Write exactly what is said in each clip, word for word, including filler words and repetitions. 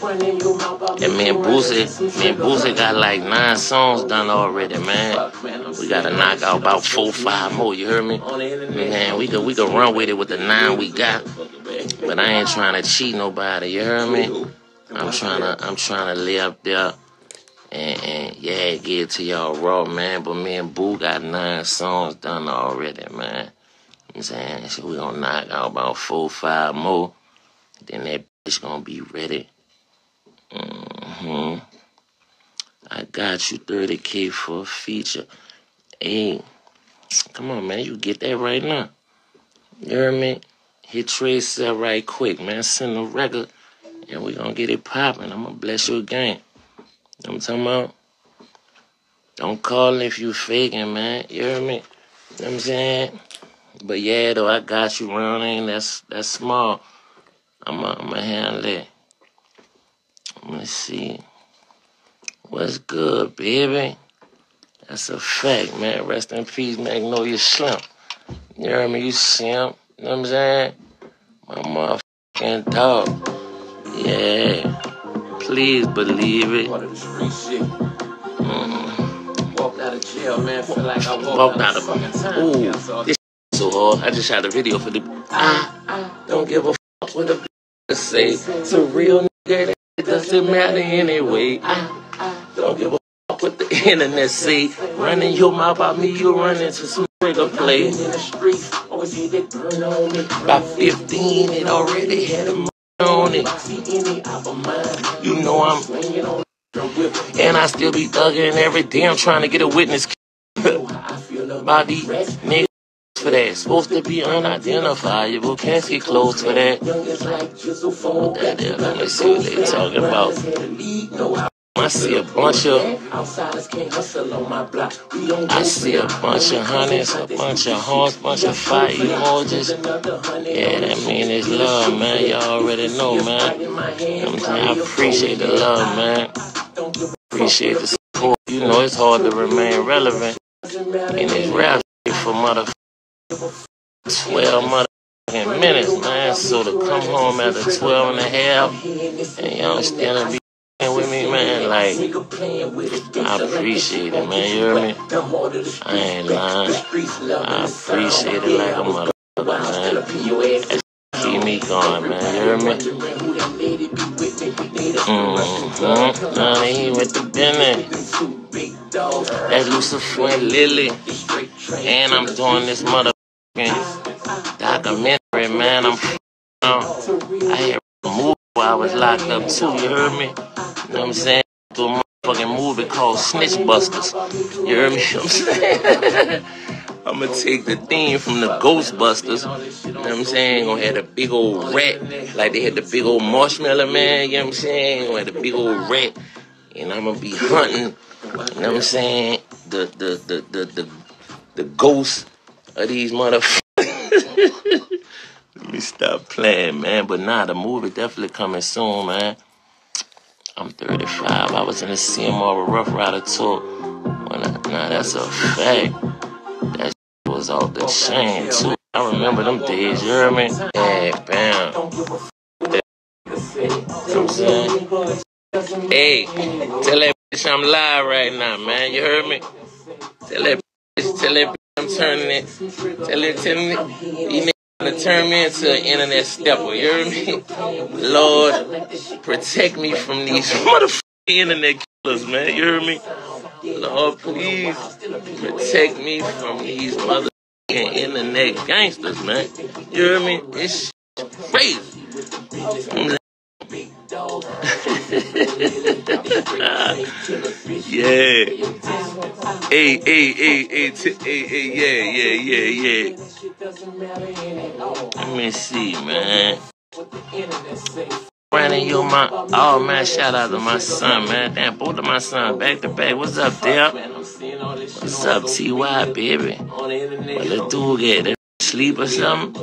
And me and Boozy, me and Boozy got like nine songs done already, man. We gotta knock out about four, five more. You hear me? Man, we could we could run with it with the nine we got. But I ain't trying to cheat nobody. You hear me? I'm trying to I'm trying to live up there. And, and yeah, get it to y'all raw, man. But me and Boo got nine songs done already, man. You know what I'm saying? So we gonna knock out about four, five more. Then that bitch gonna be ready. Mm-hmm. I got you thirty K for a feature. Hey, come on, man. You get that right now. You hear me? Hit Tracy up right quick, man. Send the record, and we gonna get it popping. I'm gonna bless you again. I'm talking about, don't call if you faking, man. You hear me? You know what I'm saying? But yeah, though, I got you, Ron. That's, that's small. I'm gonna handle it. Let's see. What's good, baby? That's a fact, man. Rest in peace, Magnolia Slim. You hear me? You see him? You know what I'm saying? My motherfucking dog. Yeah. Please believe it. Mm. Walked out of jail, man. Feel like I walked, walked out of, out of time. Ooh, yeah, this so hard. I just shot a video for the. I, I don't give a fuck what the b say. It's a real nigga. It doesn't matter anyway. I, I don't give a fuck what the internet say. Running your mouth about me, you run into some nigga play. By fifteen, it already had a. On it. You know I'm, and I still be thugging every damn trying to get a witness by these niggas for that. Supposed to be unidentifiable, can't get close to that. Let me see what they talking about. I see a bunch of, I see a bunch of honeys, a bunch of horns, bunch of fire emojis. Yeah, that mean it's love, man. Y'all already know, man. I'm saying, I appreciate the love, man. Appreciate the support. You know, it's hard to remain relevant in this rap shit for motherfucking twelve motherfucking minutes, man. So to come home after twelve and a half and y'all still be with me, man, like, I appreciate it, man, you hear me? I ain't lying. I appreciate it like a motherfucker, man. That keep me going, man, you hear me? Mm-hmm. Nah, they ain't with the business. That's Lucifer and Lily. And I'm doing this motherfucking documentary, man. I'm f***ing out. I had a movie while I was locked up, too, you hear me? You know what I'm saying? To a motherfucking movie called Snitch Busters. You hear me? I'm saying? I'm gonna take the theme from the Ghostbusters. You know what I'm saying? Gonna have the big old rat. Like they had the big old marshmallow man. You know what I'm saying? Gonna have the big old rat. And I'm gonna be hunting. You know what I'm saying? The, the, the, the, the, the ghosts of these motherfuckers. Let me stop playing, man. But nah, the movie definitely coming soon, man. I'm thirty-five. I was in the C M R with Rough Rider tour. When I, nah, that's a fact. That was off the chain, too. I remember them days, you hear me? Hey, bam. You know I'm saying? Hey, tell that bitch I'm live right now, man. You heard me? Tell that bitch, tell that bitch I'm turning it. Tell it, tell me. To turn me into an internet stepper, you hear me? Lord, protect me from these motherfucking internet killers, man, you hear me? Lord, please protect me from these motherfucking internet gangsters, man, you hear me? This shit is crazy. Yeah. Hey, hey, hey, hey, t hey, hey, yeah, yeah, yeah, yeah. Let me see, man. Brandon, you my, oh man, shout out to my son, man. Damn, both of my sons back to back. What's up, Dale? What's up, T Y, baby? What the dude get? They sleep or something?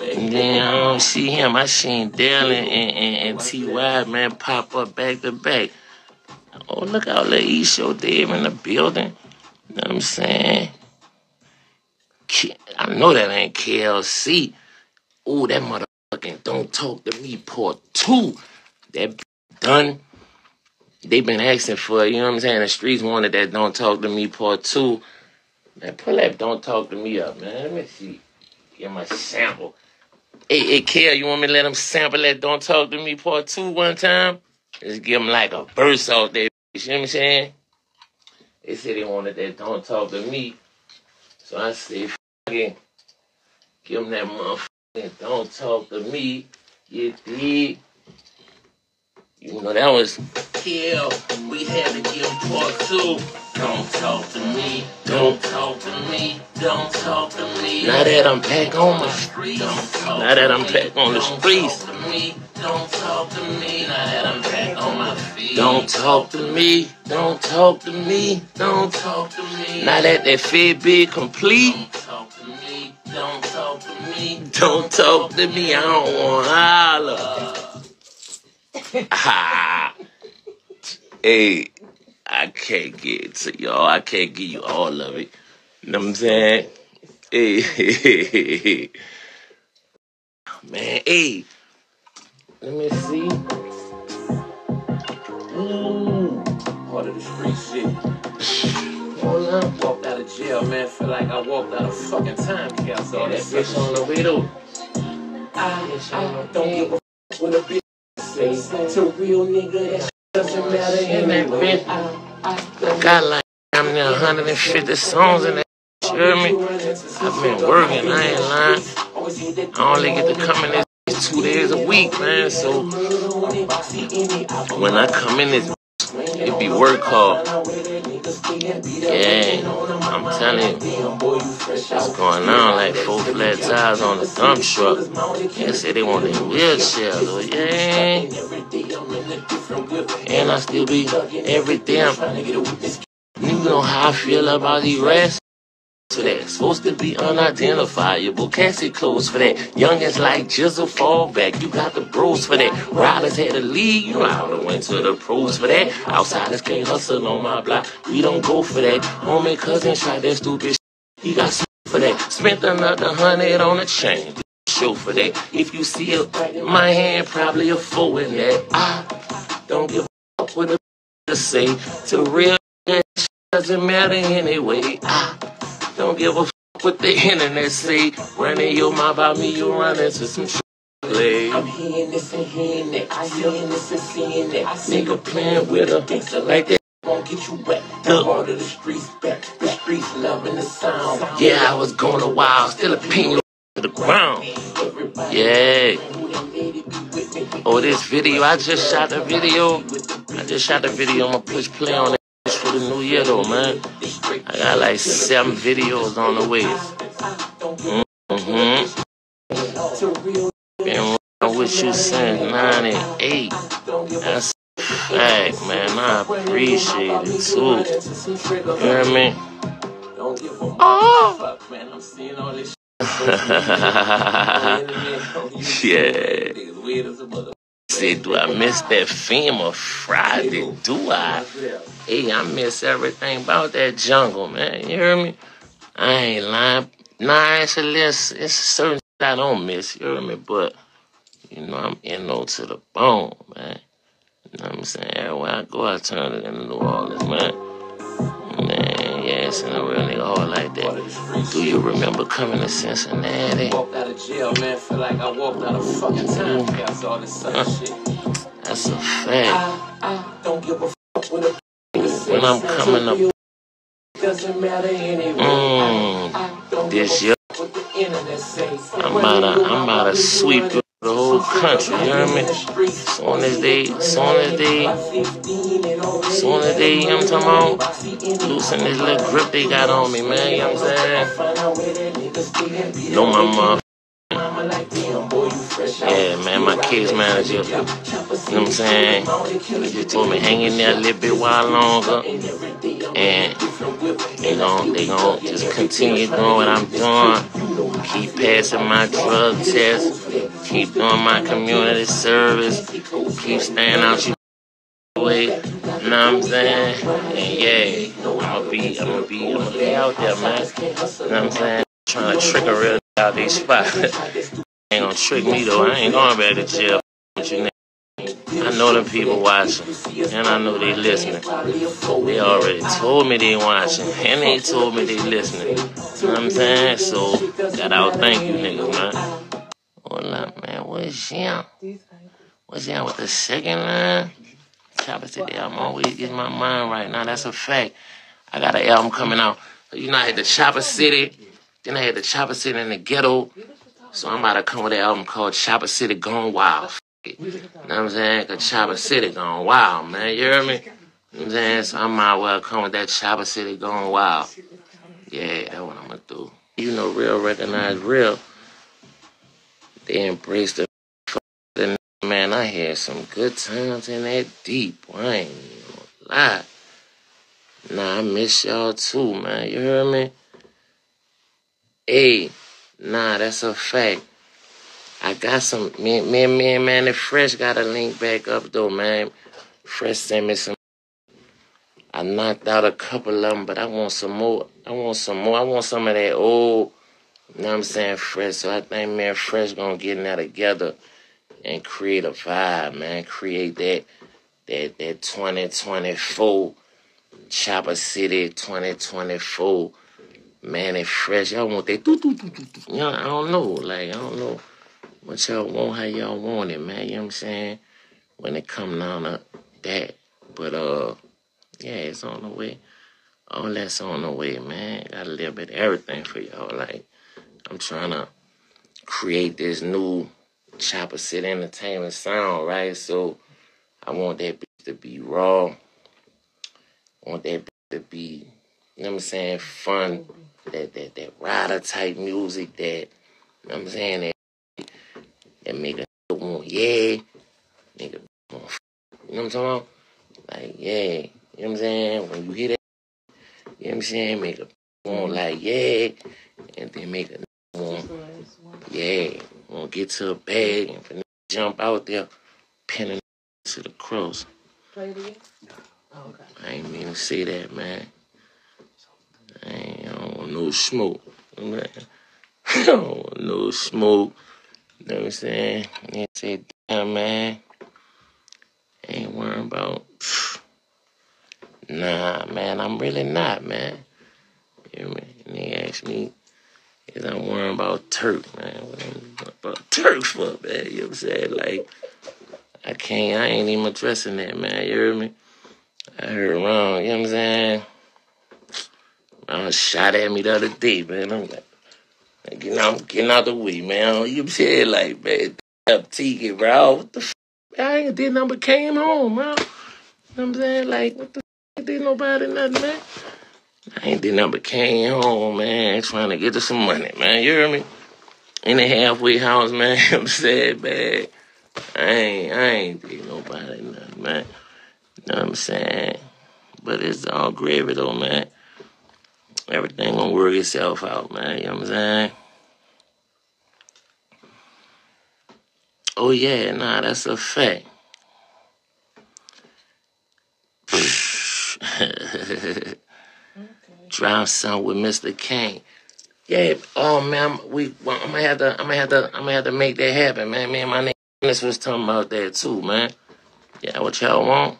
And then I don't see him. I seen Dylan and, and, and, and T Y, man, pop up back to back. Oh, look out, little E-show Dave in the building. You know what I'm saying? I know that ain't K L C. Oh, that motherfucking Don't Talk To Me Part two. That done. They've been asking for it, you know what I'm saying? The streets wanted that Don't Talk To Me Part two. Man, pull that Don't Talk To Me up, man. Let me see. Give my sample. Hey, hey, K, you want me to let them sample that Don't Talk To Me Part two one time? Just give them like a verse out there, you know what I'm saying? They said they wanted that Don't Talk To Me. So I say, fucking, give them that motherfucking Don't Talk To Me. You dig? You know, that was Kill. We had to give part two. Don't talk to me. Don't talk to me. Don't talk to me. Now that I'm back on the streets. Now that I'm back on the streets. Don't talk to me. Don't talk to me. Now that I'm back on my feet. Don't talk to me. Don't talk to me. Don't talk to me. Now that that fit be complete. Don't talk to me. Don't talk to me. Don't talk to me. I don't want to holler. Ah, hey, I can't get it to y'all. I can't give you all of it. You know what I'm saying? Hey, hey, hey, hey, hey. Man, hey. Let me see. Ooh, part of the street shit. Hold on. Walked out of jail, man. Feel like I walked out of fucking time capsule. That bitch on the way though. I don't give a f when a bitch. To real nigga, that doesn't matter anyway. I got like I'm near one hundred fifty songs in that shit, you hear me? I've been working, I ain't lying. I only get to come in this two days a week, man, so when I come in this, it be work hard. Yeah, I'm telling you, what's going on? Like four flat tires on the dump truck. They say they want their wheelchairs, or yeah. And I still be every damn. You know how I feel about these rats? So that's supposed to be unidentifiable. Can't sit close for that. Youngins like Jizzle fall back. You got the bros for that. Riders had to lead. You know I would've went to the pros for that. Outsiders can't hustle on my block. We don't go for that. Homie cousin tried that stupid shit. He got shit for that. Spent another hundred on the chain. Show for that. If you see it, my hand probably a fool in that. I don't give a fuck what a to say. To real that shit doesn't matter anyway. I don't give a fuck what the internet say. Running your mouth about me, you run into some shit. I'm hearing this and hearing that. I'm seeing this and seeing that. Nigga playing with a things like that won't get you wet. The heart of the streets back. The streets loving the sound. Yeah, I was going a while, still a ping to the ground. Yeah. Oh, this video, I just shot the video. I just shot the video. I'ma push play on it. For the new year though, man, I got like seven videos on the way. Mm-hmm. Been working with you since ninety-eight. That's a fact, man. I appreciate it too. You know what I mean? Oh! Yeah. Do I miss that FEMA Friday? Do I? Hey, I miss everything about that jungle, man. You hear me? I ain't lying. Nah, actually, it's, it's certain shit I don't miss. You hear me? But, you know, I'm N O to the bone, man. You know what I'm saying? Everywhere I go, I turn it into New Orleans, man. Man, yeah, it's in a real nigga hard like that. Do you remember coming to Cincinnati? Jail, man, feel like I walked out of fucking time past all this such shit. That's a fact. I, I don't give a fuck with a when I'm coming up. Doesn't matter anyway. Mm, I, I don't this year, I'm about to, I'm about to sweep the whole country. You know what I mean? Soon as they, soon as they, soon as they, you know what I'm talking about? Loosen this little grip they got on me, man. You know what I'm saying? No, my mom. Yeah, man, my kids manager, you know what I'm saying, he just told me hang in there a little bit while longer, and they gon' they gon' just continue doing what I'm doing, keep passing my drug test, keep doing my community service, keep staying out your way, you know what I'm saying, and yeah, I'ma be, I'ma be, I'ma be out there, man, you know what I'm saying, trying to trick a real out these spots. Ain't gonna trick me though. I ain't going back to jail. But you niggas I know them people watching, and I know they listening. They already told me they watching, and they told me they listening. You know what I'm saying? So, gotta out-thank you niggas, man. Hold up, man. What is she on? What's she on with the second line? Chopper City, I'm always getting my mind right now. That's a fact. I got an album coming out. You know, I had the Chopper City. Then I had the Chopper City in the ghetto. So I'm about to come with an album called Chopper City Gone Wild. You know what I'm saying? Cause Chopper City Gone Wild, man. You hear me? You know what I'm saying? So I might well come with that Chopper City Gone Wild. Yeah, that's what I'm gonna do. You know, real recognize real. They embrace the fucking man. I had some good times in that deep. I ain't gonna lie. Nah, I miss y'all too, man. You hear me? Hey, nah, that's a fact. I got some, me, me, me and man, and Fresh got a link back up though, man. Fresh sent me some. I knocked out a couple of them, but I want some more. I want some more. I want some of that old, you know what I'm saying, Fresh. So I think me and Fresh gonna get in there together and create a vibe, man. Create that, that, that twenty twenty-four Chopper City twenty twenty-four. Man, and Fresh. Y'all want that, do, do, do, do, do. Y'all, I don't know, like, I don't know what y'all want, how y'all want it, man, you know what I'm saying, when it come down to that, but, uh, yeah, it's on the way, all that's on the way, man, got a little bit of everything for y'all, like, I'm trying to create this new Chopper City Entertainment sound, right, so I want that bitch to be raw, I want that bitch to be, you know what I'm saying, fun, that, that, that rider type music, that, you know what I'm saying, that, that make a want, yeah, nigga want, you know what I'm talking about? Like, yeah, you know what I'm saying? When you hear that, you know what I'm saying? Make a want, like, yeah, and then make a want, yeah, want to get to a bag and for jump out there, pin a to the cross. Play it again? Oh, okay. I ain't mean to say that, man. I ain't, I don't want no smoke. I don't want no smoke. You know what I'm saying? They say, damn, man, ain't worrying about, phew. Nah, man, I'm really not, man. You know, and they ask me, is I'm worrying about Turk, man. What I'm about Turk for, man? You know what I'm saying? Like, I can't, I ain't even addressing that, man. You heard me? I heard Ron, you know what I'm saying? Ron shot at me the other day, man. I'm like, Like, you know, I'm getting out the way, man. You know what I'm saying? Like, man, up ticket, bro. What the f***? I ain't did nothing but came home, bro. You know what I'm saying? Like, what the f***? I did nobody nothing, man. I ain't did nothing but came home, man. Trying to get to some money, man. You hear me? In the halfway house, man. You know what I'm saying, man? I ain't, I ain't did nobody nothing, man. You know what I'm saying? But it's all gravy, though, man. Everything gonna work itself out, man. You know what I'm saying? Oh, yeah, nah, that's a fact. Okay. Drive some with Mister Kane. Yeah, oh, man, we, well, I'm gonna have to, I'm gonna have to, I'm gonna have to make that happen, man. Me and my nigga was talking about that, too, man. Yeah, what y'all want?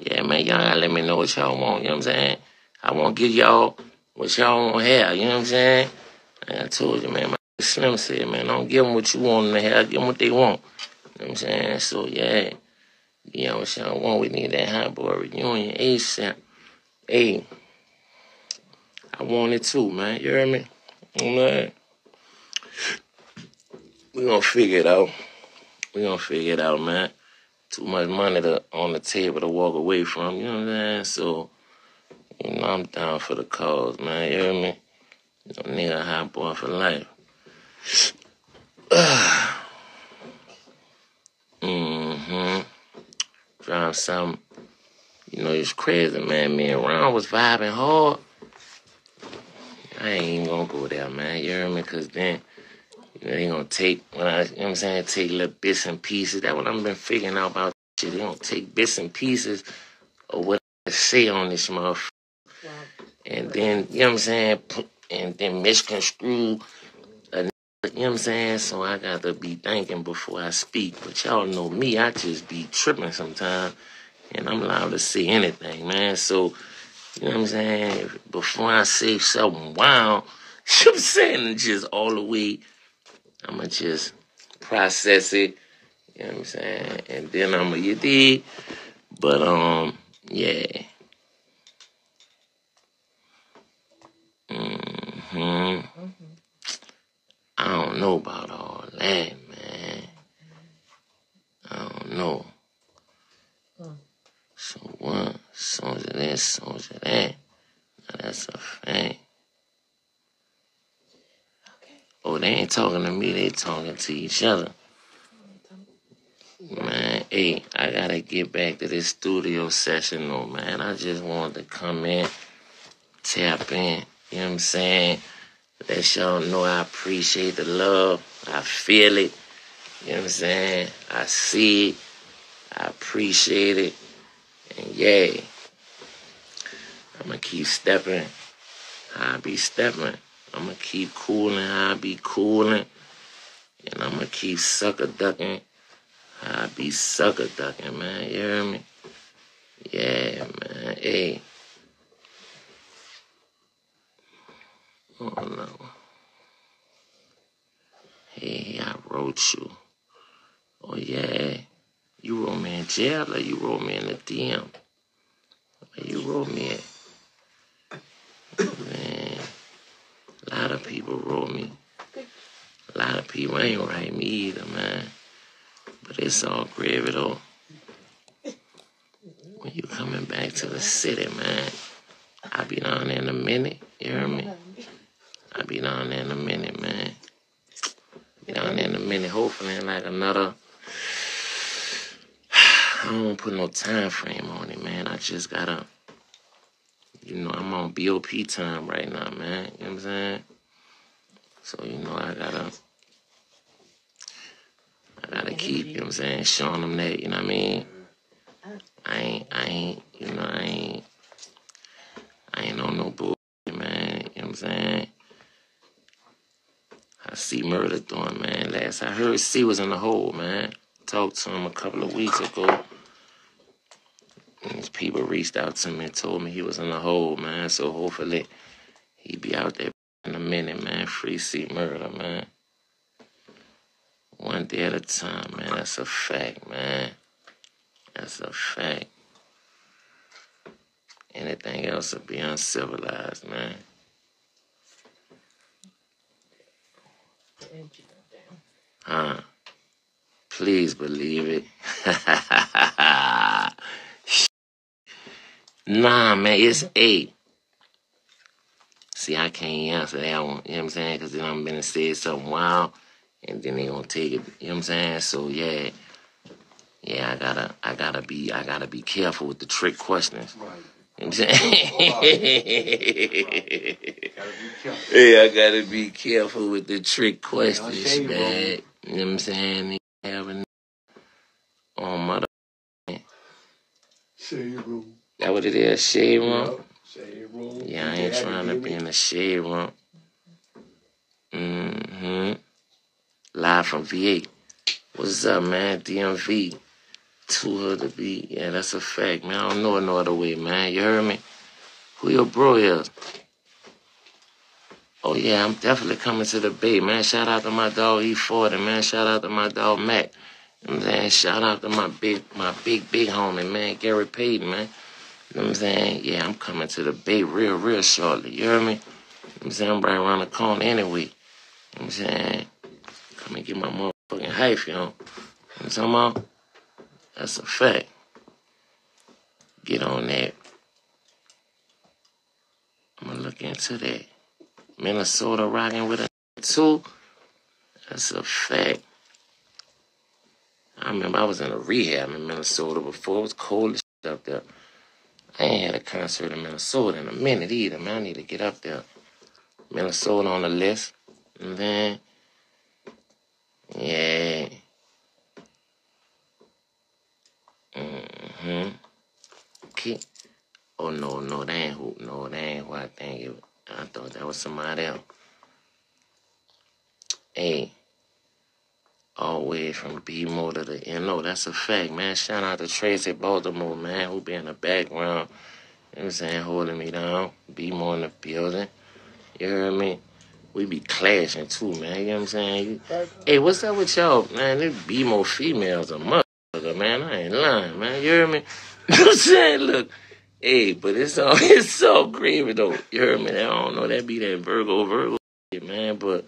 Yeah, man, y'all gotta let me know what y'all want, you know what I'm saying? I won't give y'all what y'all want to have, you know what I'm saying? Like I told you, man, my Slim said, man, don't give them what you want to have, give them what they want. You know what I'm saying? So, yeah, you know what y'all want, we need that Hot Boy reunion ASAP. Hey, I want it too, man, you hear me? You know that? We're going to figure it out. We're going to figure it out, man. Too much money to, on the table to walk away from, you know what I'm saying? So, you know, I'm down for the cause, man. You hear me? You know, nigga, Hot Boy for life. mm-hmm. Drive something. You know, it's crazy, man. Me and Ron was vibing hard. I ain't even gonna go there, man. You hear me? Because then, you know, they gonna take, when I, you know what I'm saying, take little bits and pieces. That's what I've been figuring out about shit. They gonna take bits and pieces of what I say on this motherfucker. And then, you know what I'm saying, and then misconstrue a You know what I'm saying? So I got to be thinking before I speak. But y'all know me, I just be tripping sometimes. And I'm allowed to say anything, man. So, you know what I'm saying? Before I say something wild, you know what I'm saying? Just all the way, I'm going to just process it. You know what I'm saying? And then I'm going to get it. But, um, yeah. Mm-hmm. Mm-hmm. I don't know about all that, man. I don't know. Huh. So what? Songs of this, songs of that. Now that's a thing. Okay. Oh, they ain't talking to me. They talking to each other. Man, hey, I got to get back to this studio session, though, man. I just wanted to come in, tap in. You know what I'm saying? Let y'all know I appreciate the love. I feel it. You know what I'm saying? I see it. I appreciate it. And yay. I'm going to keep stepping how I be stepping. I'm going to keep cooling how I be cooling. And I'm going to keep sucker ducking how I be sucker ducking, man. You hear me? Yeah, man. Hey. Oh, no. Hey, I wrote you. Oh, yeah. You wrote me in jail or you wrote me in the D M? Where you wrote me at? Man, a lot of people wrote me. A lot of people ain't write me either, man. But it's all gravy, though. When you coming back to the city, man, I be down there in a minute. You hear me? I be down there in a minute, man. Be down there in a minute, hopefully in like another. I don't put no time frame on it, man. I just gotta, you know, I'm on B O P time right now, man. You know what I'm saying? So, you know, I gotta, I gotta keep, you know what I'm saying, showing them that, you know what I mean? I ain't, I ain't, you know, I ain't, I ain't on no bullshit, man. You know what I'm saying? I see murder doing, man. Last I heard, C was in the hole, man. Talked to him a couple of weeks ago. And his people reached out to me and told me he was in the hole, man. So hopefully he be out there in a minute, man. Free C murder, man. One day at a time, man. That's a fact, man. That's a fact. Anything else would be uncivilized, man. Huh? Please believe it. Nah, man, it's eight. See, I can't answer that one, you know what I'm saying? Because then I'm going to say something wild, and then they going to take it, you know what I'm saying? So, yeah. Yeah, I gotta, I gotta be, I gotta be careful with the trick questions. Right. You know what I'm saying? Right. Gotta be yeah, I gotta be careful with the trick questions, yeah, man. You, you know what I'm saying? Having on mother. Shade room. That what it is? Shade room? Yeah, shade room. Yeah, I ain't yeah, trying to be in the shade room. Mm-hmm. Live from V eight. What's up, man? D M V. Too hard to be. Yeah, that's a fact, man. I don't know it no other way, man. You heard me? Who your bro is? Oh, yeah, I'm definitely coming to the Bay, man. Shout out to my dog E forty, man. Shout out to my dog Mac. You know what I'm saying? Shout out to my big, my big, big homie, man. Gary Payton, man. You know what I'm saying? Yeah, I'm coming to the Bay real, real shortly. You heard me? You know what I'm saying? I'm right around the corner anyway. You know what I'm saying? Come and get my motherfucking hype, you know? You know what I'm talking about? That's a fact. Get on that. I'm going to look into that. Minnesota rocking with a too. That's a fact. I remember I was in a rehab in Minnesota before. It was cold as shit up there. I ain't had a concert in Minnesota in a minute either, man. I need to get up there. Minnesota on the list. And then, yeah. Mm-hmm. Okay. Oh, no, no, that ain't who, no, that ain't who I think it was. I thought that was somebody else. Hey, always from B-Mo to the N O. That's a fact, man. Shout out to Tracy, Baltimore, man, who be in the background. You know what I'm saying? Holding me down. B-Mo in the building. You hear me? We be clashing, too, man. You know what I'm saying? Hey, what's up with y'all, man? This B-Mo females a motherfucker, man. I ain't lying, man. You hear me? You know what I'm saying? Look. Hey, but it's all, it's so gravy, though. You hear me? I don't know. That be that Virgo, Virgo shit, man. But,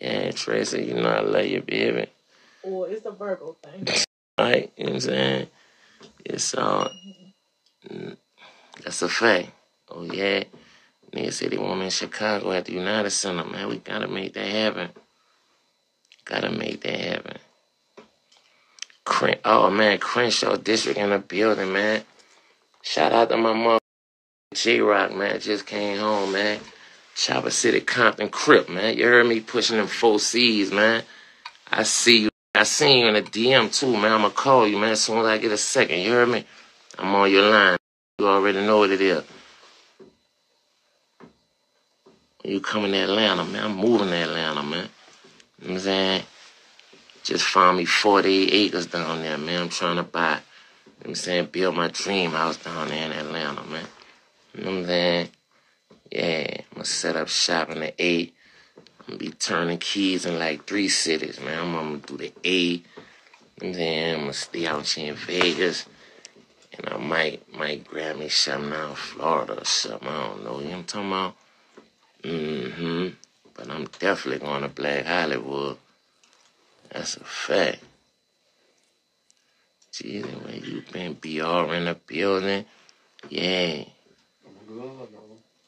yeah, Tracy, you know I love you, baby. Well, it's the Virgo thing. Right? You know what I'm saying? It's all... Uh, that's a fact. Oh, yeah. Nigga said they want me in Chicago at the United Center, man. We gotta make that happen. Gotta make that happen. Cren- oh, man, Crenshaw District in the building, man. Shout out to my mother, G-Rock, man. Just came home, man. Chopper City, Compton, Crip, man. You heard me pushing them four C's, man. I see you. I seen you in the D M, too, man. I'm gonna call you, man, as soon as I get a second. You heard me? I'm on your line. You already know what it is. You coming to Atlanta, man. I'm moving to Atlanta, man. You know what I'm saying? Just found me forty acres down there, man. I'm trying to buy, you know what I'm saying, build my dream house down there in Atlanta, man. You know what I'm saying? Yeah, I'm going to set up shop in the A. I'm going to be turning keys in like three cities, man. I'm going to do the A. You know what I'm saying? I'm going to stay out here in Vegas. And I might, might grab me something out in Florida or something. I don't know. You know what I'm talking about? Mm-hmm. But I'm definitely going to Black Hollywood. That's a fact. Gee, where you been? B R in the building? Yeah.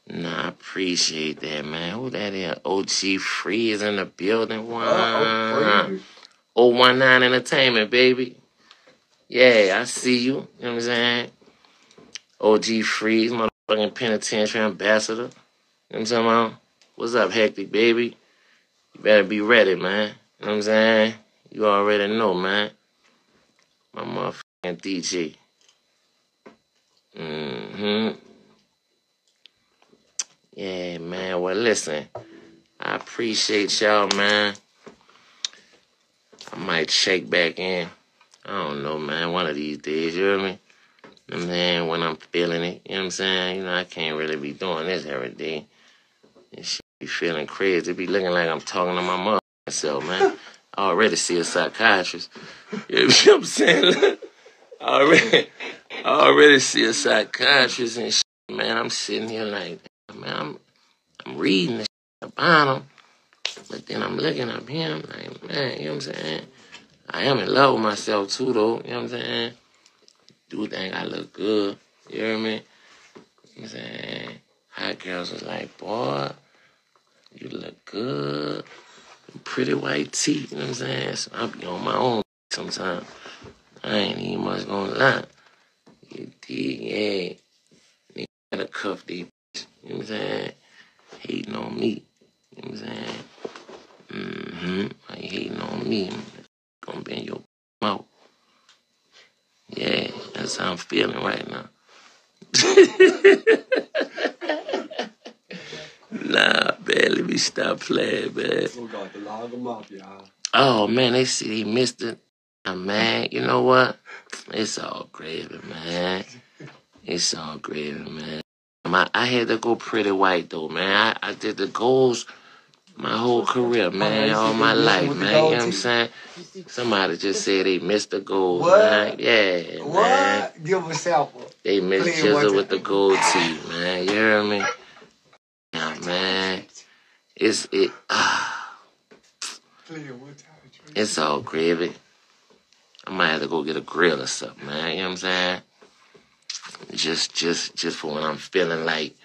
Nah, I appreciate that, man. Who that is? O G Freeze in the building. Wow. oh nineteen Entertainment, baby. Yeah, I see you. You know what I'm saying? O G Freeze, motherfucking penitentiary ambassador. You know what I'm talking about? What's up, Hectic Baby? You better be ready, man. You know what I'm saying? You already know, man. My motherfucking D J. Mm-hmm. Yeah, man. Well, listen. I appreciate y'all, man. I might check back in. I don't know, man. One of these days, you know what I mean? You know what I'm saying? When I'm feeling it, you know what I'm saying? You know, I can't really be doing this every day. This shit be feeling crazy. It be looking like I'm talking to my mother myself, man. I already see a psychiatrist. You know what I'm saying? I already, I already see a psychiatrist and shit, man. I'm sitting here like, man, I'm, I'm reading this shit about him. But then I'm looking up here, I'm like, man, you know what I'm saying? I am in love with myself, too, though. You know what I'm saying? Do think I look good. You hear me? You know what I'm saying? Hot girls was like, boy, you look good. Pretty white teeth. You know what I'm saying? So I be on my own sometimes. I ain't even much gonna lie. You dig? Yeah. Nigga gotta cuff these bitches. You know what I'm saying? Hating on me. You know what I'm saying? Mm-hmm. Why you hating on me? Gonna be in your mouth. Yeah, that's how I'm feeling right now. Nah, man, let me stop playing, man. Oh, man, they see he missed it. I'm mad. You know what? It's all gravy, man. It's all gravy, man. My, I had to go pretty white, though, man. I, I did the goals. My whole career, man, oh, all my life, man. You know what I'm saying? Somebody just said they missed the gold, what? Man. Yeah, what? Man. Give a sample. They missed Jizzle with the gold teeth, man. You hear me? Nah, man. It's it. Uh, it's all gravy. I might have to go get a grill or something, man. You know what I'm saying? Just, just, just for when I'm feeling like,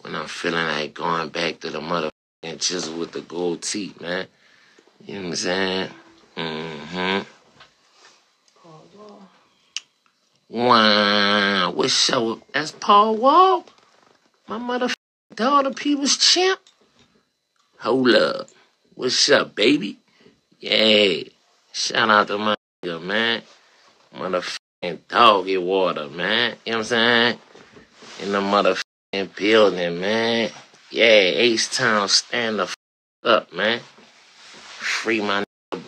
when I'm feeling like going back to the mother. And Jizzle with the gold teeth, man. You know what I'm saying? Mm-hmm. Paul Wall. Wow. What show? That's Paul Wall? My motherfucking daughter, people's champ? Hold up. What's up, baby? Yeah. Shout out to my nigga, man. Motherfucking doggy water, man. You know what I'm saying? In the motherfucking building, man. Yeah, H-Town, stand the f*** up, man. Free my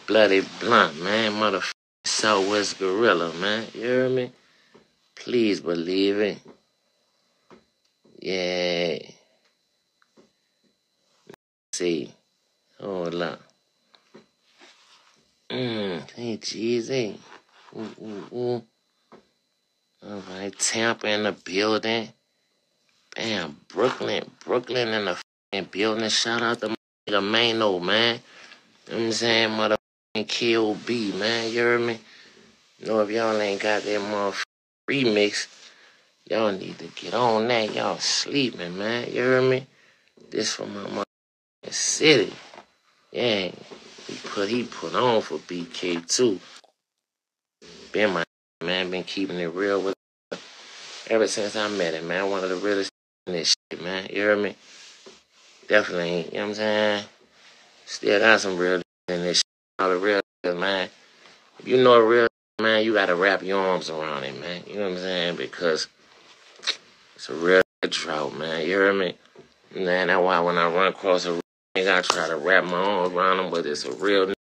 bloody blunt, man. Motherfucking Southwest gorilla, man. You hear me? Please believe it. Yeah. Let's see. Hold up. Mmm. Hey, cheesy. Ooh, ooh, ooh. All right. Tampa in the building. Bam. Brooklyn. Brooklyn in the fucking building. Shout out to my nigga Mano, man. You know what I'm saying? Motherfucking K O B, man. You hear me? You know, if y'all ain't got that motherfucking remix, y'all need to get on that. Y'all sleeping, man. You hear me? This for my motherfucking city. Yeah. He put, he put on for B K, too. Been my man. Been keeping it real with him ever since I met him, man. One of the realest in this shit, man. You hear me? Definitely, you know what I'm saying? Still got some real in this shit. All the real, man. If you know a real, man, you got to wrap your arms around it, man. You know what I'm saying? Because it's a real drought, man. You hear me? Man, that's why when I run across a real nigga, I try to wrap my arms around him, but it's a real nigga,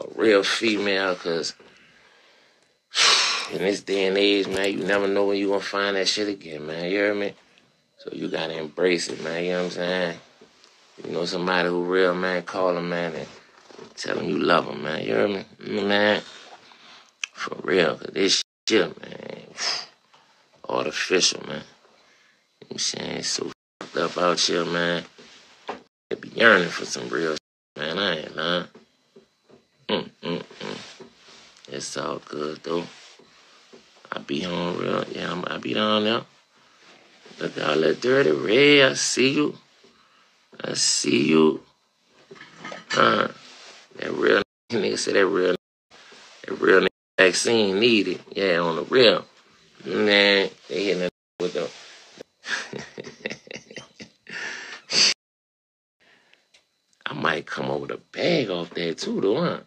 a real female, because in this day and age, man, you never know when you going to find that shit again, man. You hear me? So you got to embrace it, man. You know what I'm saying? You know somebody who real, man, call him, man, and tell him you love him, man. You hear me? Man, for real. Cause this shit, man, artificial, man. You know what I'm saying? It's so fucked up out here, man. They be yearning for some real shit, man. I ain't lying. Mm, mm, mm. It's all good, though. I be home real. Yeah, I'm, I be down there. Look at all that dirty red. I see you. I see you. Uh, that real nigga said that real that real nigga vaccine needed. Yeah, on the real. Man, they hitting that with them. I might come over the bag off that too, though, huh?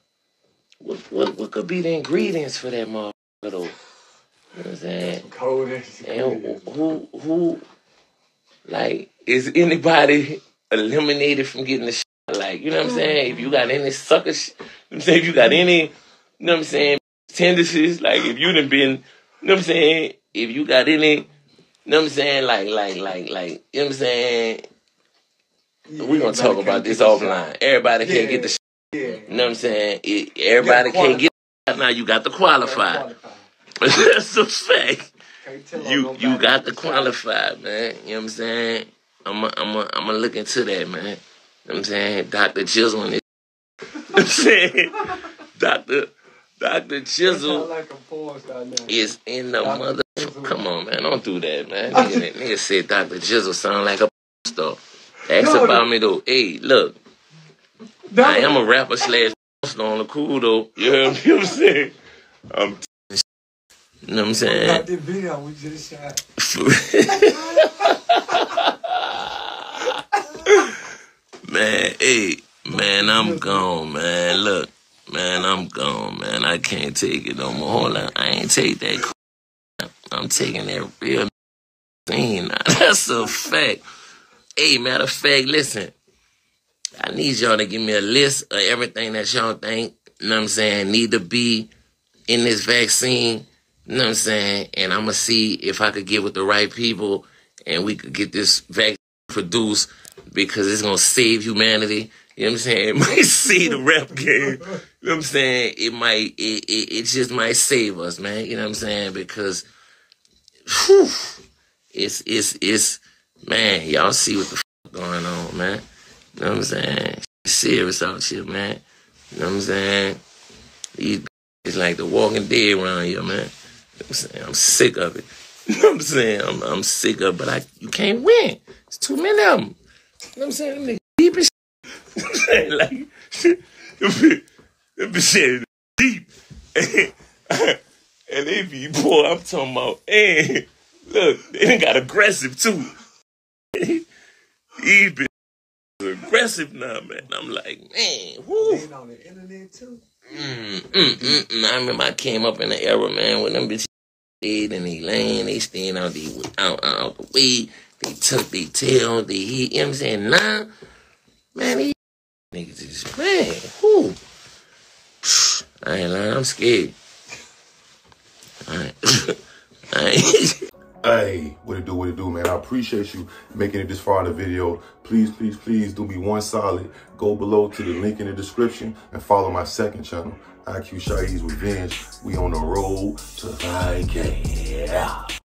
What, what, what could be the ingredients for that motherfucker, though? You know what I'm saying? Coldest. And who, who, who, like, is anybody eliminated from getting the shit? Like, you know what I'm saying? If you got any sucker shit, you know what I'm saying? If you got any, you know what I'm saying, tendencies, like, if you done been, you know what I'm saying? If you got any, you know what I'm saying? Like, like, like, like, you know what I'm saying? Yeah, we're going to talk about this offline. Shot. Everybody yeah. can't get the shit. Yeah. You know what I'm saying? It, everybody can't get the shit. Now you got to qualify. That's a fact. You you got to qualify, man. You know what I'm saying? I'm a, I'm a, I'm a look into that, man. You know what I'm saying? Doctor Chisel and this. You know what I'm saying? Doctor Doctor Chisel like is in the Doctor mother. Chisel. Come on, man. Don't do that, man. Nigga, nigga said Doctor Chisel sound like a star. Ask no, about no. me, though. Hey, look. No. I am a rapper slash star on the cool, though. You know what I'm saying? I'm t- You know what I'm saying? Got this video, we just shot. Man, hey, man, I'm gone, man. Look, man, I'm gone, man. I can't take it no more. Hold on, I ain't take that. I'm taking that real thing. Now. That's a fact. Hey, matter of fact, listen. I need y'all to give me a list of everything that y'all think, you know what I'm saying, need to be in this vaccine. You know what I'm saying? And I'm going to see if I could get with the right people and we could get this vaccine produced because it's going to save humanity. You know what I'm saying? It might save the rap game. You know what I'm saying? It might, it, it, it just might save us, man. You know what I'm saying? Because, whew, it's, it's, it's, man, y'all see what the fuck going on, man. You know what I'm saying? It's serious out here, man. You know what I'm saying? These bitches like the Walking Dead around here, man. I'm saying I'm sick of it. You know what I'm saying? I'm, I'm sick of it, but I, you can't win. It's too many of them. You know what I'm saying? Them niggas deep as shit. Like, them shit deep. And they be, boy, I'm talking about, and look, they done got aggressive too. These bitches aggressive now, man. I'm like, man, whoo. They on the internet too. Mm, mm, mm, mm. I remember I came up in the era, man, when them bitches dead and they laying, they staying out the out, out the way, they tuck their tail, they hit, you know what I'm saying? Nah, man, these Niggas is, man, whoo. I ain't lying, I'm scared. I ain't. I ain't. Hey, what it do, what it do, man. I appreciate you making it this far in the video. Please, please, please do me one solid. Go below to the link in the description and follow my second channel, I Q Shai's Revenge. We on the road to five K. Yeah.